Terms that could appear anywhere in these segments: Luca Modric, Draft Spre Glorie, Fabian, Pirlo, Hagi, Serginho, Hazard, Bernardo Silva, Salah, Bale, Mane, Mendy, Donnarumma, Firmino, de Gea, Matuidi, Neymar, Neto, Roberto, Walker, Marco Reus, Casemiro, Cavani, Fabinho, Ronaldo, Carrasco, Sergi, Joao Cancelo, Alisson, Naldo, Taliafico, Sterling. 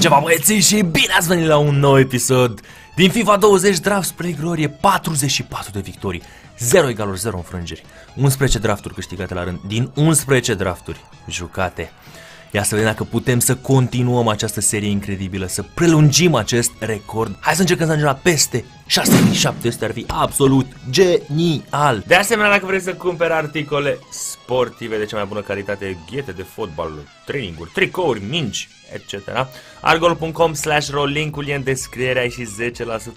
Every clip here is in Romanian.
Ceva băieții și bine ați venit la un nou episod din FIFA 20 draft spre glorie. 44 de victorii, 0 egaluri, 0 înfrângeri, 11 drafturi câștigate la rând din 11 drafturi jucate. Ia să vedem dacă putem să continuăm această serie incredibilă, să prelungim acest record. Hai să încercăm să ajungem la peste 6700, ar fi absolut genial. De asemenea, dacă vreți să cumperi articole sportive de cea mai bună calitate, ghete de fotbal, traininguri, tricouri, mingi, etc. Argol.com/ro, linkul e în descriere, ai și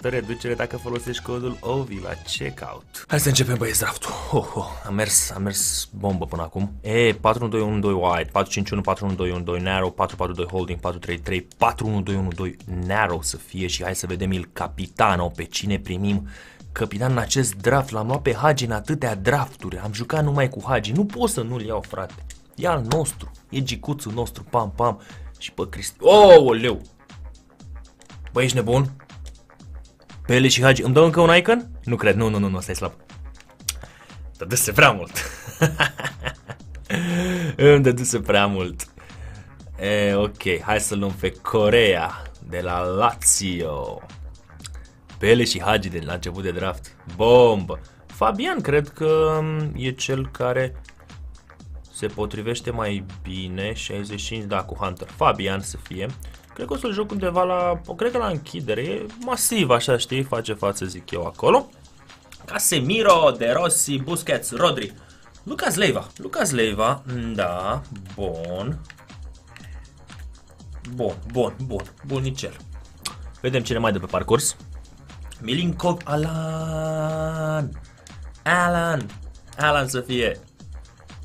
10% reducere dacă folosești codul OVI la checkout. Hai să începem, băieți, draftul. A mers bombă până acum. 4-1-2-1-2 wide, 4-5-1, 4-1-2-1-2 narrow, 4-4-2 holding, 4-3-3, 4-1-2-1-2 narrow să fie. Și hai să vedem il capitano, pe cine primim capitan în acest draft. L-am luat pe Hagi în atâtea drafturi, am jucat numai cu Hagi, nu pot să nu-l iau, frate. E al nostru, e gicuțul nostru, pam, pam. Și pe Cristi... Oleu! Bă, ești nebun? Pele și Hagi... Îmi dau încă un icon? Nu cred, nu, asta e slab. Dăduse prea mult. Îmi dăduse prea mult. Ok, hai să luăm pe Corea de la Lazio. Pele și Hagi de la început de draft. Bombă! Fabian cred că e cel care... se potrivește mai bine, 65, da, cu Hunter. Fabian să fie. Cred că o să-l joc undeva la, cred că la închidere, e masiv, așa, știi, face față, zic eu, acolo. Casemiro, De Rossi, Busquets, Rodri, Lucas Leiva. Lucas Leiva, da, bun. Bunicel. Vedem cine mai de pe parcurs. Milinkov Alan să fie.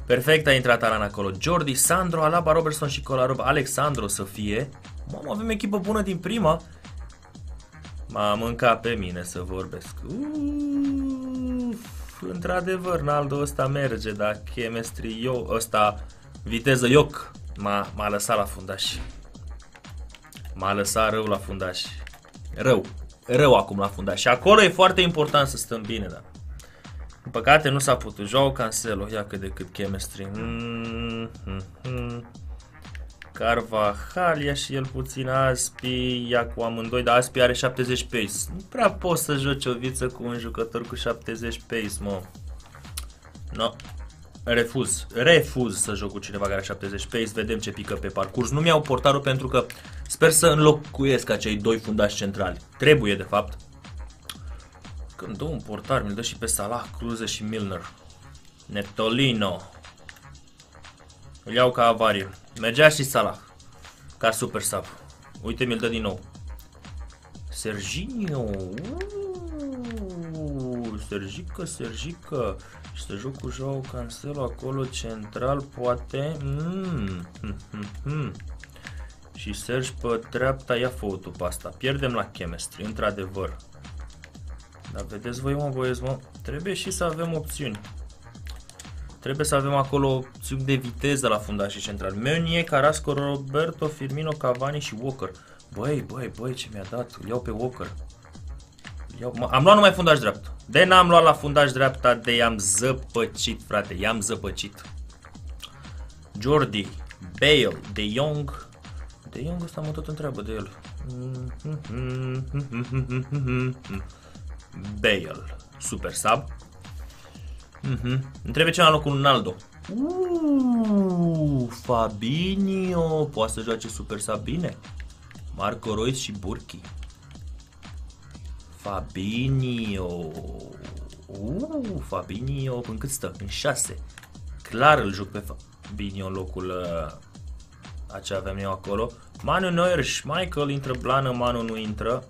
Perfect, a intrat Alan acolo. Jordi, Sandro, Alaba, Robertson și Kolarov. Alexandro să fie. Mamă, avem echipă bună din prima. M-a mâncat pe mine să vorbesc. Într-adevăr, Naldo ăsta merge, dar chemistry eu, ăsta viteză ioc. M-a lăsat la fundaș. M-a lăsat rău la fundaș. Rău acum la fundaș. Și acolo e foarte important să stăm bine, da. În păcate nu s-a putut. Joao Cancelo, ia cât de cât chemistry. Carvajal, ia și el puțin. Aspi, ia cu amândoi, dar Aspi are 70 pace. Nu prea poți să joci o viță cu un jucător cu 70 pace, mă. No. Refuz să joc cu cineva care are 70 pace. Vedem ce pică pe parcurs. Nu-mi iau portarul pentru că sper să înlocuiesc acei doi fundași centrali. Trebuie, de fapt. Când dă un portar, mi-l dă și pe Salah, Cruze și Milner. Netolino. Îl iau ca avarie. Mergea și Salah. Ca super sub. Uite, mi-l dă din nou. Serginho. Serjica. Și să joc cu Joao Cancelo acolo central, poate. Și Sergi pe treapta, ia fotul pe asta. Pierdem la chemistry, într-adevăr. Dar vedeți voi, mă, băieți, mă, trebuie și să avem opțiuni. Trebuie să avem acolo opțiuni de viteză la fundașii central. Meunier, Carrasco, Roberto, Firmino, Cavani și Walker. Băi, ce mi-a dat? Îl iau pe Walker. Am luat numai fundaș dreapta. De n-am luat la fundaș dreapta, de i-am zăpăcit, frate, i-am zăpăcit. Jordi, Bale, De Jong ăsta mă tot întreabă de el. Bale, super sub. Îmi trebuie ceva în locul Naldo. Fabinho poate să joace super sub bine. Marco Reus și Burki. Fabinho în cât stă? În 6. Clar îl joc pe Fabinho în locul ce aveam eu acolo. Manu Neuer, Schmeichel intră blană, Manu nu intră.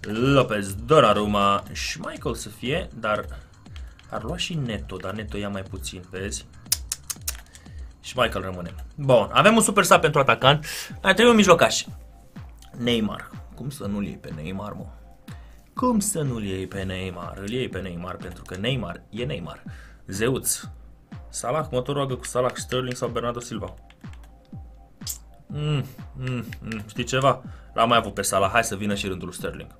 Lopez, Donnarumma, Schmeichel să fie, dar ar lua și Neto, dar Neto ia mai puțin, vezi? Schmeichel rămâne. Bun, avem un super sub pentru atacant, mai trebuie un mijlocaș. Neymar, cum să nu-l iei pe Neymar, mă? Cum să nu-l iei pe Neymar? Îl iei pe Neymar pentru că Neymar e Neymar. Zeuț, Salah, mă tot roagă cu Salah, Sterling sau Bernardo Silva. Știi ceva? L-am mai avut pe Salah, hai să vină și rândul lui Sterling.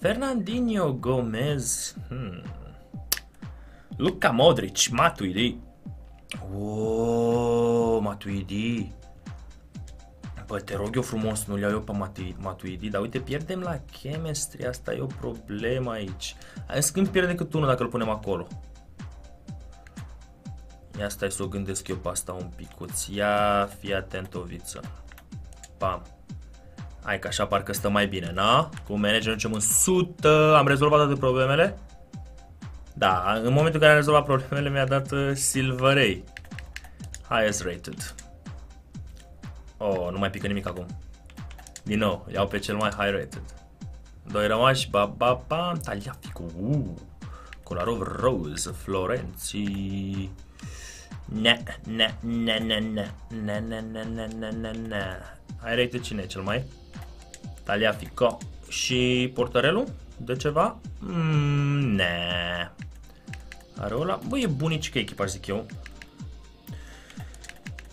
Fernandinho, Gomez, Luca Modric, Matuidi. Matuidi. Bă, te rog eu frumos, nu-l iau eu pe Matuidi, dar uite, pierdem la chemistry, asta e o problemă aici. În schimb, pierde cât unul dacă îl punem acolo. Ia stai să o gândesc eu pe asta un picuț. Ia, fii atent, Oviță. Pam. Hai că așa parcă stă mai bine, na? Cu managerul ducem în 100, am rezolvat toate problemele? Da, în momentul în care am rezolvat problemele mi-a dat Silverei. Highest rated. Oh, nu mai pică nimic acum. Din nou, iau pe cel mai high rated. Doi rămași, ba, ba, ba, Taliaficu, Kolarov, Rose, Florenții. High rated cine e cel mai? Taliafico. Și portărelul? De ceva? Ne. Are ăla? Bă, e bunicică echipa, zic eu.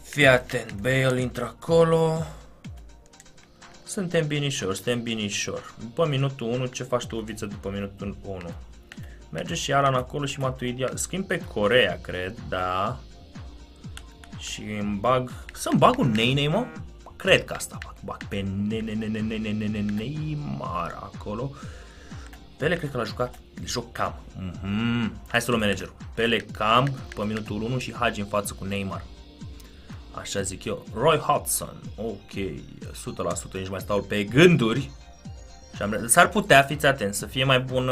Fii atent, Bale intră acolo. Suntem binișor, suntem binișor. După minutul 1, ce faci tu, Viță, după minutul 1? Merge și Alan acolo și Matuidi. Schimb pe Corea, cred, da. Și îmi bag... Să-mi bag un Ney, mă? Cred că asta bag pe Neymar acolo. Pele cred că l-a jucat, joc cam. Hai să luăm managerul. Pele cam pe minutul 1 și Hagi în față cu Neymar. Așa zic eu. Roy Hodgson. Ok, 100%, nici mai stau pe gânduri. S-ar putea, fiți atenți, să fie mai bun,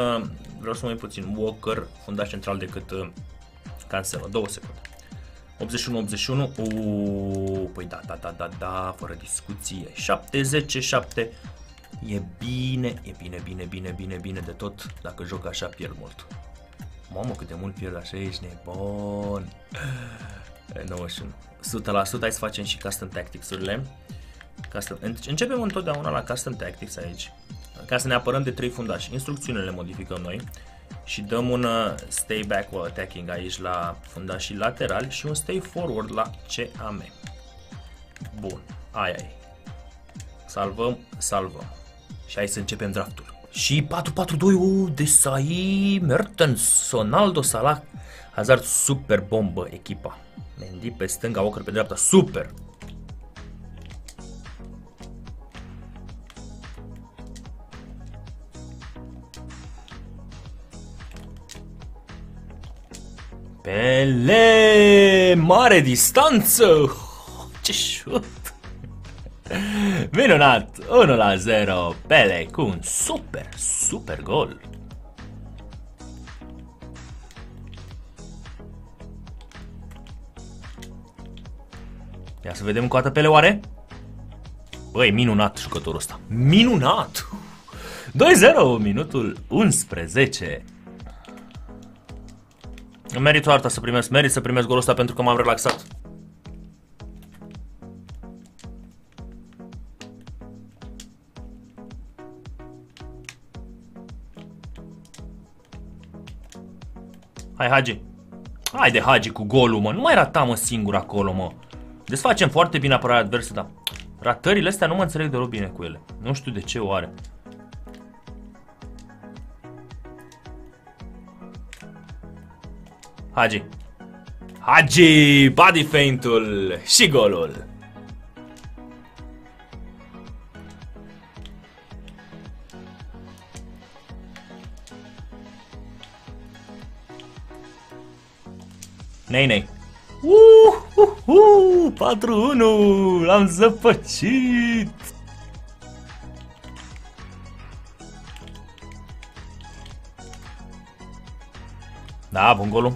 vreau să mă uit puțin, Walker, fundaș central, decât Cancelo. 2 secunde. 81-81. Păi da, da, da, da, da, fără discuție. 7-10-7. E bine, e bine, bine, bine, bine, bine de tot. Dacă joc așa, pierd mult. Mamă, cât de mult pierd așa, ești nebun. 91. 100%, hai să facem și custom tactics-urile. Începem întotdeauna la custom tactics aici, ca să ne apărăm de 3 fundași. Instrucțiunile le modificăm noi și dăm un stay back while attacking aici la fundașii laterali și un stay forward la CAM. Bun, aia e. Salvăm, salvăm. Și hai să începem draftul. Și 4-4-2, Desai, Mertens, Ronaldo, Salah, Hazard, super bombă echipa. Mendy pe stânga, Walker pe dreapta, super! Pele, mare distanță! Ce șut! Minunat! 1-0, Pele cu un super gol! Ia să vedem încă o dată Pele, oare? Băi, minunat jucătorul ăsta. Minunat! 2-0, minutul 11. Merit harta să primesc, merit să primesc golul ăsta pentru că m-am relaxat. Hai, Hagi. Haide, Hagi cu golul, mă. Nu mai rata, mă, singur acolo, mă. Desfacem foarte bine apărarea adversă, dar ratările astea nu mă înțeleg deloc bine cu ele. Nu știu de ce o are. Hagi. Hagi! Body feint-ul și golul. Nei. 4-1, l-am zăpăcit! Da, bun golul.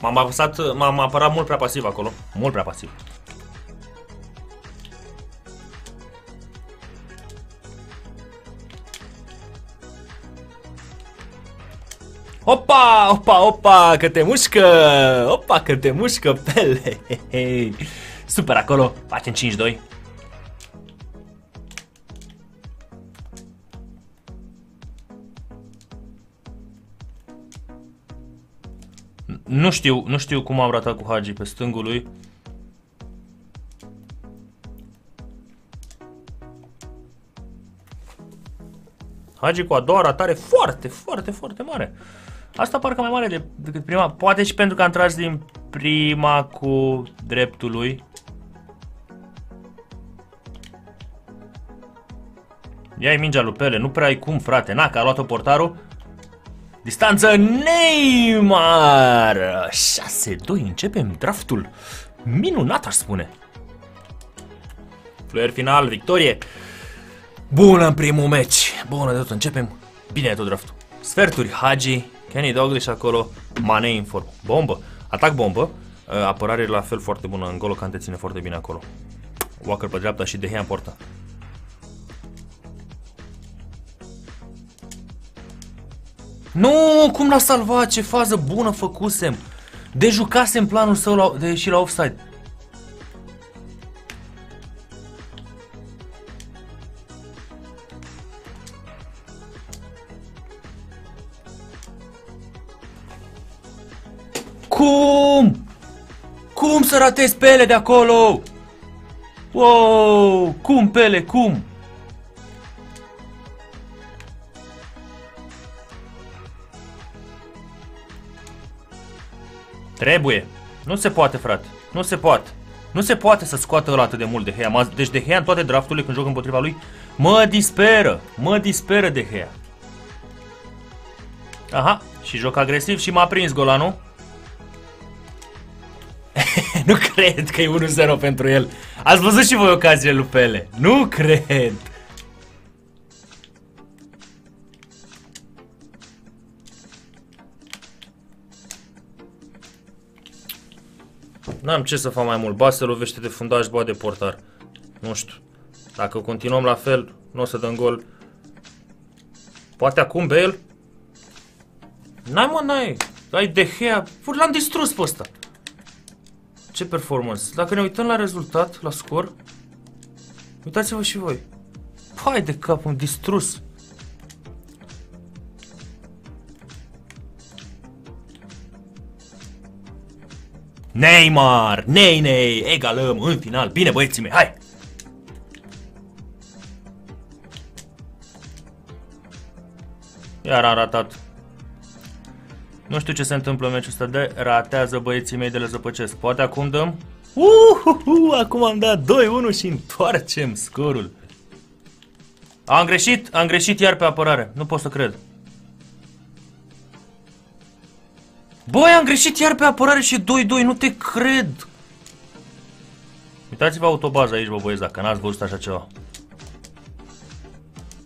M-am apărat mult prea pasiv acolo. Mult prea pasiv. Opa, opa, opa, că te mușcă! Opa, că te mușcă, Pele! Super acolo, facem 5-2. Nu știu cum am ratat cu Hagi pe stângul lui. Hagi cu a doua ratare foarte mare. Asta parcă mai mare decât prima, poate și pentru că am tras din prima cu dreptul lui. Ia-i mingea lui Pele, nu prea ai cum, frate. Na, că a luat-o portarul. Distanță Neymar! 6-2, începem draftul. Minunat, aș spune. Fluier final, victorie. Bună în primul meci. Bună de tot, începem bine de tot draftul. Sferturi, Hagi, Kenny Douglas acolo, Mane în formă. Bombă, atac bombă. Apărare la fel foarte bună, în gol Kante ține foarte bine acolo. Walker pe dreapta și De Gea în porta. Nu, cum l-a salvat, ce fază bună făcusem. De jucasem planul său la, și la offside. Cum? Cum să ratezi Pele de acolo? Wow, cum Pele, cum? Trebuie. Nu se poate, frate. Nu se poate. Nu se poate să scoată ăla atât de mult De Gea. Deci De Gea în toate drafturile când joc împotriva lui, mă disperă. Mă disperă De Gea. Aha, și joc agresiv și m-a prins golanul. Nu cred că e 1-0 pentru el. Ați văzut și voi ocaziile lui Pele. Nu cred. N-am ce să fac mai mult. Ba se lovește de fundaș, ba de portar. Nu știu. Dacă continuăm la fel, nu o să dăm gol. Poate acum Bale? N-ai, mă, n-ai. Ai De Gea. L-am distrus pe ăsta. Ce performance. Dacă ne uităm la rezultat, la scor, uitați-vă și voi. Hai de cap, am distrus. Neymar, Ney, egalăm în final. Bine, băieții mei, hai! Iar a ratat. Nu știu ce se întâmplă în meciul ăsta de ratează băieții mei de le zăpăcesc. Poate acum dăm? Acum am dat 2-1 și întoarcem scorul. Am greșit, am greșit iar pe apărare. Nu pot să cred. Băi, am greșit iar pe apărare și 2-2, nu te cred. Uitați-vă autobaza aici, bă băieți, dacă n-ați văzut așa ceva.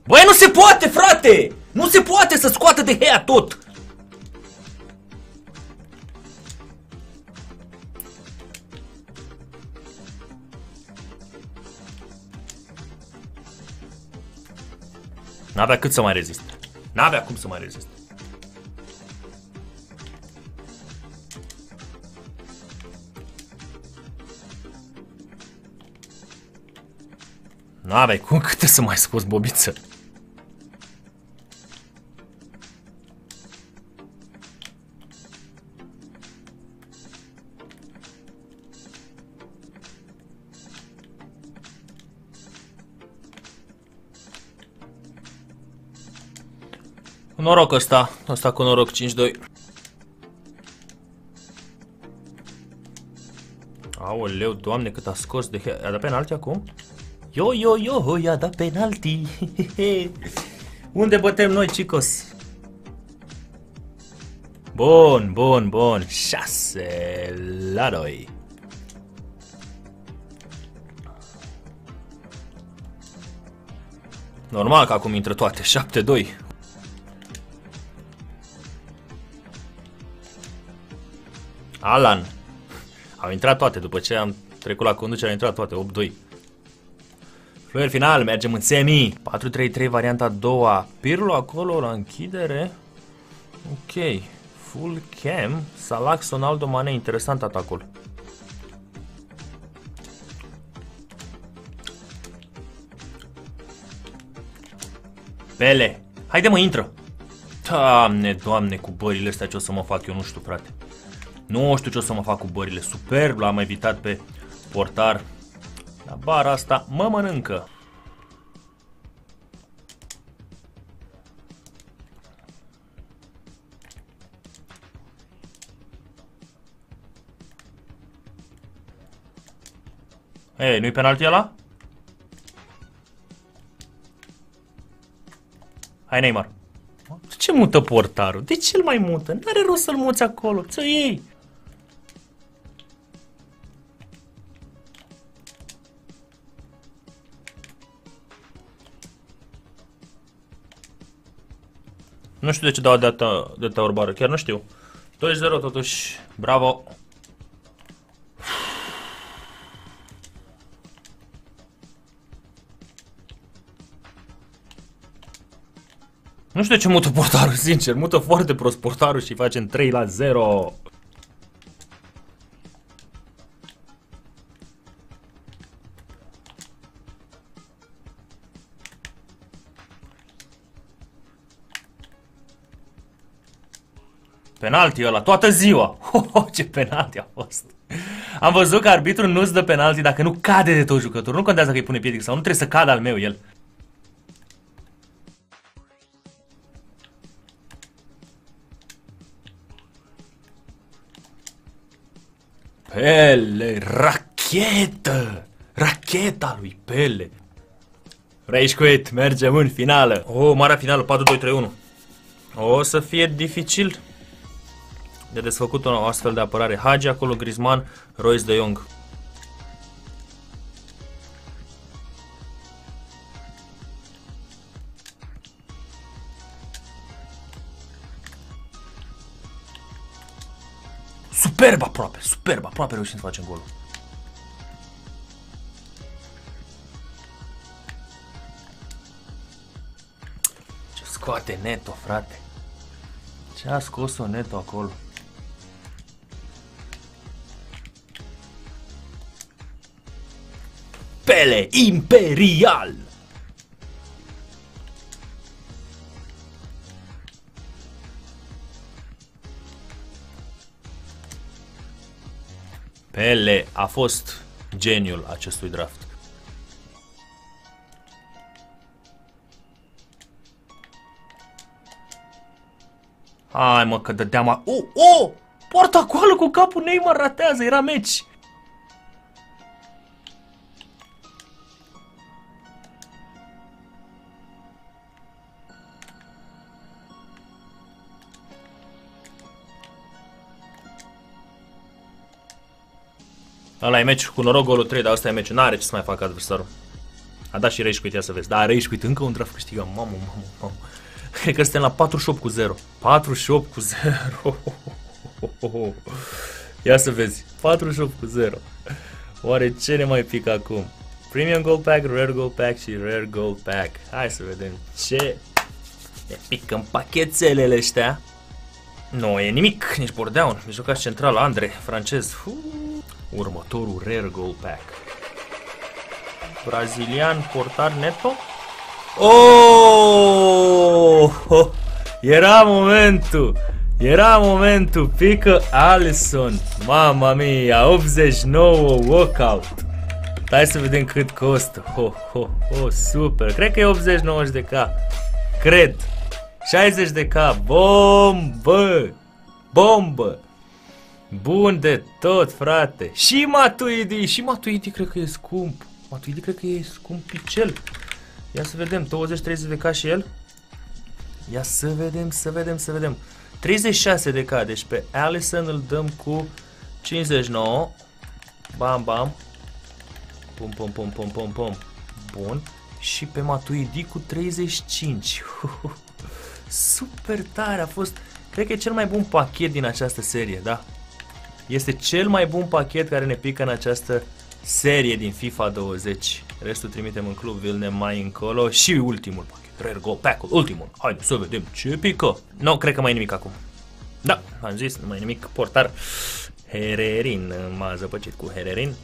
Băi, nu se poate, frate! Nu se poate să scoată De Gea tot! N-avea cât să mai rezist. N-avea cum să mai rezist. N-avea cum câte să mai scoți bobiță. Noroc ăsta, ăsta cu noroc 5-2. Aoleu, doamne, cât a scos De Gea. I-a dat penalti acum? Yo, i-a dat penalti. Unde bătem noi, chicos? Bun. 6-2. Normal că acum intră toate. 7-2. Alan. Au intrat toate. După ce am trecut la conducere, au intrat toate. 8-2. Fluier final. Mergem în semi. 4-3-3. Varianta a doua. Pirlo acolo la închidere. Ok. Full cam. Salah, Ronaldo, Mane. Interesant atacul. Pele. Haide mă, intră. Doamne, doamne, cu bările astea ce o să mă fac eu, nu știu, frate. Nu știu ce o să mă fac cu bările. Superb, l-am evitat pe portar. La bara asta mă mănâncă. Ei, nu-i penalti ăla? Hai Neymar. De ce mută portarul? De ce îl mai mută? N-are rost să-l muți acolo, ți-o iei. Nu știu de ce dau de-aia orbară, chiar nu știu. 2-0 totuși, bravo. Nu știu de ce mută portarul, sincer, mută foarte prost portarul și facem 3-0. Penalti ăla, toată ziua! Oh, ce penalti a fost! Am văzut că arbitrul nu-ți dă penalti dacă nu cade de tot jucătorul. Nu contează că îi pune piedic sau nu, trebuie să cadă al meu el. Pele, rachetă! Racheta lui Pele! Racequit, mergem în finală! Oh, marea finală, 4-2-3-1. O să fie dificil de desfăcut o astfel de apărare. Hagi acolo, Griezmann, Royce de Jong. Superb aproape reușim să facem golul. Ce scoate Neto, frate. Ce a scos-o Neto acolo. Pele imperial. Pele a fost geniul acestui draft. Hai mă că dădeam a... Poartă acolo cu capul, Neymar ratează, era meci. Ăla e meci, cu noroc golul 3, dar asta e meci, n-are ce să mai facă adversarul. A dat și Ragequit, ia să vezi. Da, Ragequit, încă un draft câștigat, mamă. Cred că suntem la 48-0. 48-0. Ia să vezi, 48-0. Oare ce ne mai pică acum? Premium Goal Pack, Rare Goal Pack și Rare Goal Pack. Hai să vedem ce ne pică în pachetelele ăștia. Nu e nimic, nici bordeaun, mijlocaș central, Andre, francez. Următorul Rare Goal Pack. Brazilian, portar, Neto. Oh! Era momentul! Era momentul! Pică Alisson! Mama mia! 89 walkout! Hai să vedem cât costă! Super! Cred că e 80-90 de K! Cred! 60 de K! Bombă! Bombă! Bun de tot, frate. Și Matuidi, cred că e scump. Matuidi cred că e scumpicel. Ia să vedem, 20-30 de K și el. Ia să vedem, 36 de K, deci pe Alisson îl dăm cu 59. Bam, bam. Pum, pum, pum, pum, pum, pum. Bun. Și pe Matuidi cu 35. Super tare a fost. Cred că e cel mai bun pachet din această serie, da? Este cel mai bun pachet care ne pică în această serie din FIFA 20. Restul trimitem în club, vi-l ne mai încolo. Și ultimul pachet, Rare Goal Pack-ul, ultimul. Hai să vedem ce pică. Nu, cred că mai e nimic acum. Da, am zis, nu mai e nimic. Portar Hererin, m-a zăpăcit cu Hererin.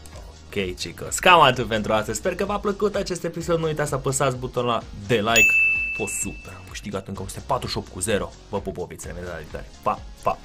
Ok, chicos, cam atât pentru astăzi. Sper că v-a plăcut acest episod. Nu uitați să apăsați butonul de like. O, super, am câștigat încă 148-0. Vă pup, obițele mele, la viitoare. Pa, pa!